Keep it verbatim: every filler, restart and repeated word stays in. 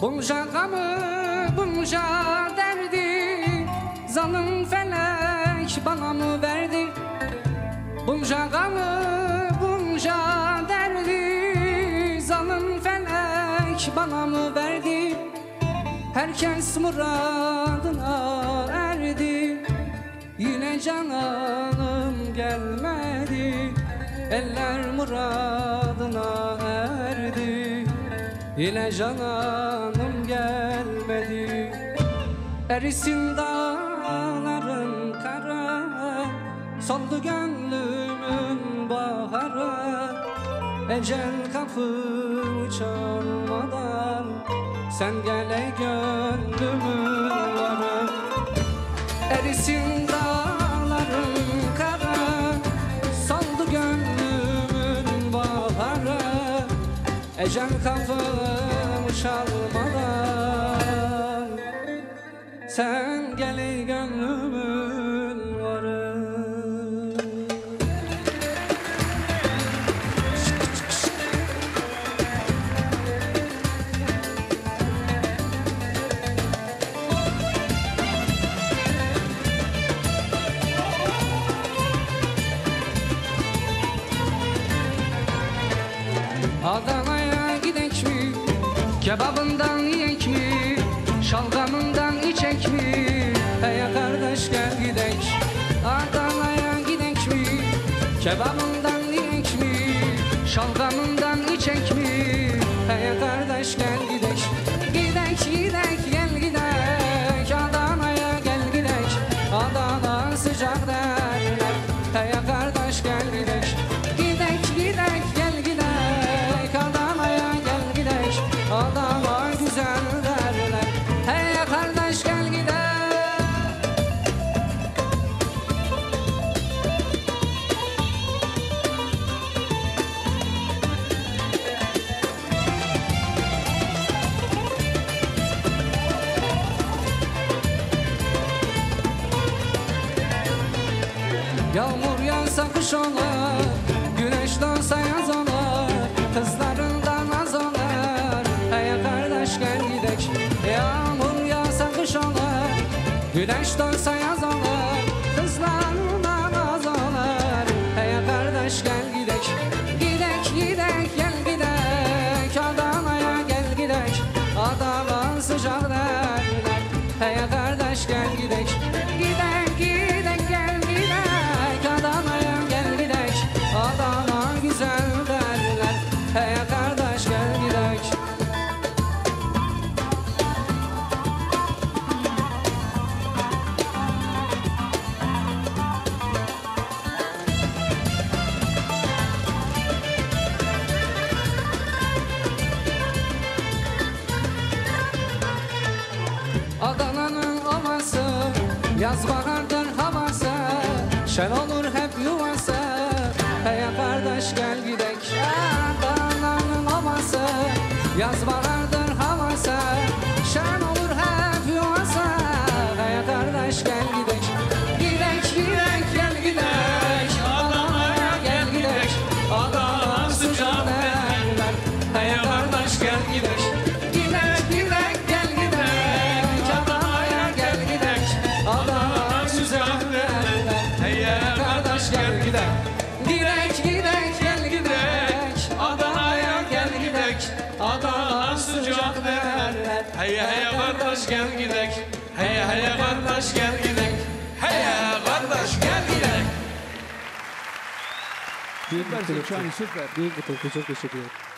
Bunca gamı bunca derdi, zalim felek bana mı verdi? Bunca gamı bunca derdi, zalim felek bana mı verdi? Herkes muradına erdi, yine canım gelmedi. Eller muradına erdi, yine canım gelmedi. Erisin dağların kara, soldu gönlümün bahara. Ecel kapımı çalmadan sen gele gönlümün varı. Erisin dağların kara, soldu gönlümün bahara. Ecel kapımı çalmadan sen gele gönlümün varı. Adana'ya gidek mi? Kebabından yiyek mi? Şalgamından içek mi? Hey kardeş gel gidek. Adana'ya gidek mi? Kebabından yiyek mi? Şalgamından içek mi? Hey kardeş gel gidek. Gidek gidek gel gidek. Adana'ya gel gidek. Adana sıcak derler. Hey kardeş gel gidek. Gidek gidek gel gidek. Adana güzel derler. Hey kardeş gel gidelim. Yağmur yağsa kış ola, güneş doğsa yaz ola, kızlarından az ola. Gel gidek. Yağmur yağsa kış olar, güneş doğsa yaz olar, kızlarından az olar. Hey kardeş gel gidek. Gidek gidek gel gidek. Adana'ya gel gidek. Adana sıcak derler. Hey kardeş gel gidek. Gidek gidek gel gidek. Adana'ya gel gidek. Adana güzel derler. Hey kardeş gel gidek. Adana'nın ovası, yaz bahardır havası, şen olur hep yuvası. Hey kardeş gel gidek. Adana'nın ovası, yaz bahardır havası, şen olur hep yuvası. Hey kardeş gel gidek. Gidek gidek gel gidek. Adana'ya gel gidek. Adana sıcak derler. Hey kardeş gel gidek. Gidek gidek gel gidek. Adana'ya gel gidek. Adana sıcak derler. Hey hey kardeş gel gidek. Hey hey kardeş gel gidek. Hey kardeş gel gidek. Büyük bir teşekkür ederim. Büyük bir teşekkür ederim.